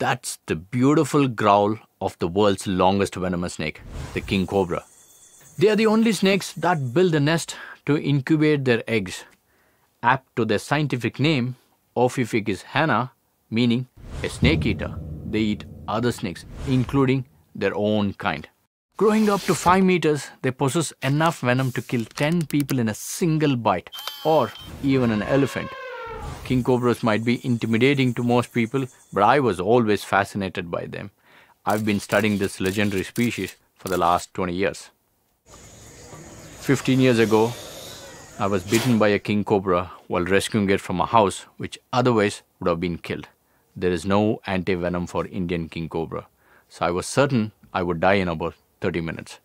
That's the beautiful growl of the world's longest venomous snake, the king cobra. They are the only snakes that build a nest to incubate their eggs, apt to their scientific name, Ophiophagus hannah, meaning a snake eater. They eat other snakes, including their own kind. Growing up to 5 meters, they possess enough venom to kill 10 people in a single bite, or even an elephant. King cobras might be intimidating to most people, but I was always fascinated by them. I've been studying this legendary species for the last 20 years. 15 years ago, I was bitten by a king cobra while rescuing it from a house which otherwise would have been killed. There is no anti-venom for Indian king cobra, so I was certain I would die in about 30 minutes.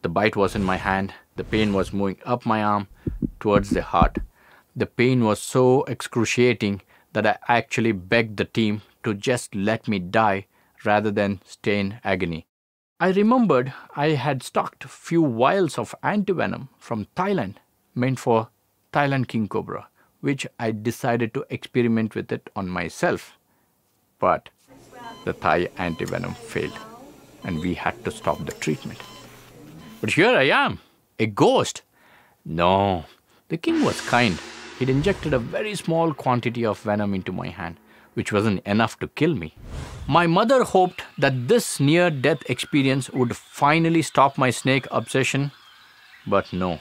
The bite was in my hand, the pain was moving up my arm towards the heart. The pain was so excruciating that I actually begged the team to just let me die rather than stay in agony. I remembered I had stocked a few vials of antivenom from Thailand meant for Thailand king cobra, which I decided to experiment with it on myself. But the Thai antivenom failed, and we had to stop the treatment. But here I am, a ghost. No, the king was kind. He'd injected a very small quantity of venom into my hand, which wasn't enough to kill me. My mother hoped that this near-death experience would finally stop my snake obsession, but no.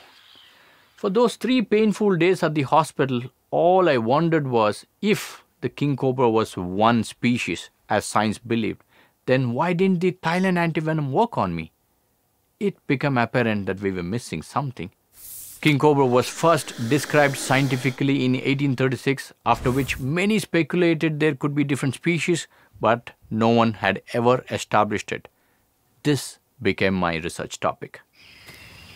For those 3 painful days at the hospital, all I wondered was if the king cobra was one species, as science believed, then why didn't the Thailand antivenom work on me? It became apparent that we were missing something. King cobra was first described scientifically in 1836, after which many speculated there could be different species, but no one had ever established it. This became my research topic.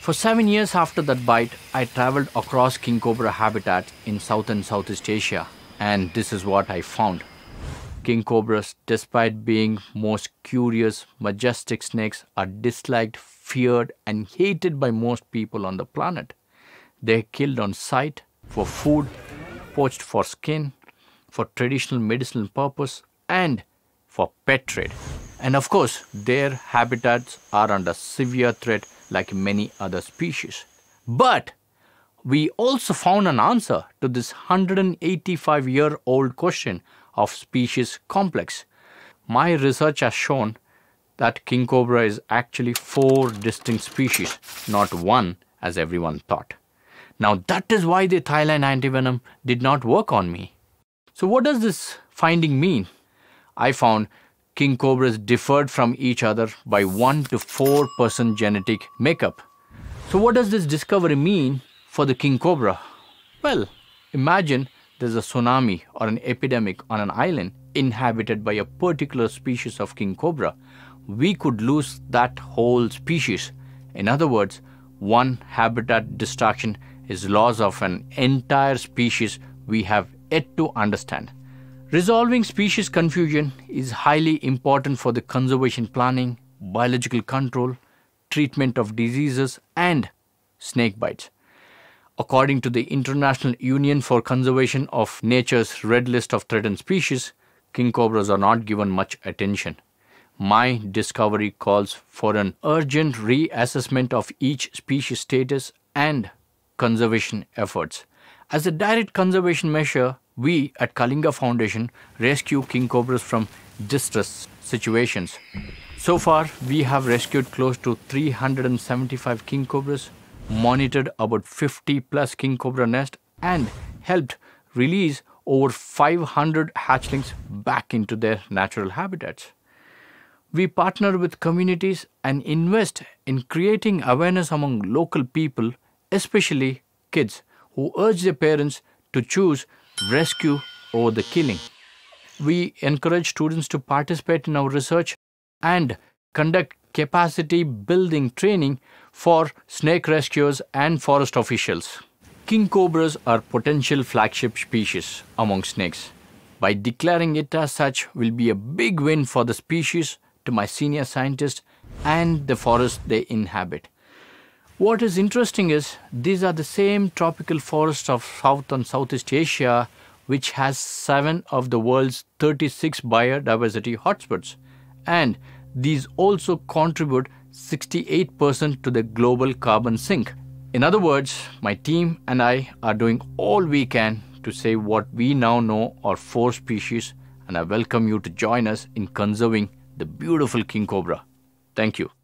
For 7 years after that bite, I traveled across king cobra habitats in South and Southeast Asia, and this is what I found. King cobras, despite being most curious, majestic snakes, are disliked, feared, and hated by most people on the planet. They're killed on sight, for food, poached for skin, for traditional medicinal purpose, and for pet trade. And of course, their habitats are under severe threat like many other species. But we also found an answer to this 185-year-old question of species complex. My research has shown that king cobra is actually 4 distinct species, not one as everyone thought. Now that is why the Thailand antivenom did not work on me. So what does this finding mean? I found king cobras differed from each other by 1 to 4% genetic makeup. So what does this discovery mean for the king cobra? Well, imagine there's a tsunami or an epidemic on an island inhabited by a particular species of king cobra. We could lose that whole species. In other words, one habitat destruction is loss of an entire species we have yet to understand. Resolving species confusion is highly important for the conservation planning, biological control, treatment of diseases, and snake bites. According to the International Union for Conservation of Nature's Red List of Threatened Species, king cobras are not given much attention. My discovery calls for an urgent reassessment of each species status and conservation efforts. As a direct conservation measure, we at Kalinga Foundation rescue king cobras from distress situations. So far, we have rescued close to 375 king cobras, monitored about 50+ king cobra nests, and helped release over 500 hatchlings back into their natural habitats. We partner with communities and invest in creating awareness among local people, especially kids, who urge their parents to choose rescue over the killing. We encourage students to participate in our research and conduct capacity-building training for snake rescuers and forest officials. King cobras are potential flagship species among snakes. By declaring it as such will be a big win for the species, to my senior scientists, and the forest they inhabit. What is interesting is these are the same tropical forests of South and Southeast Asia which has 7 of the world's 36 biodiversity hotspots, and these also contribute 68% to the global carbon sink. In other words, my team and I are doing all we can to save what we now know are 4 species, and I welcome you to join us in conserving the beautiful king cobra. Thank you.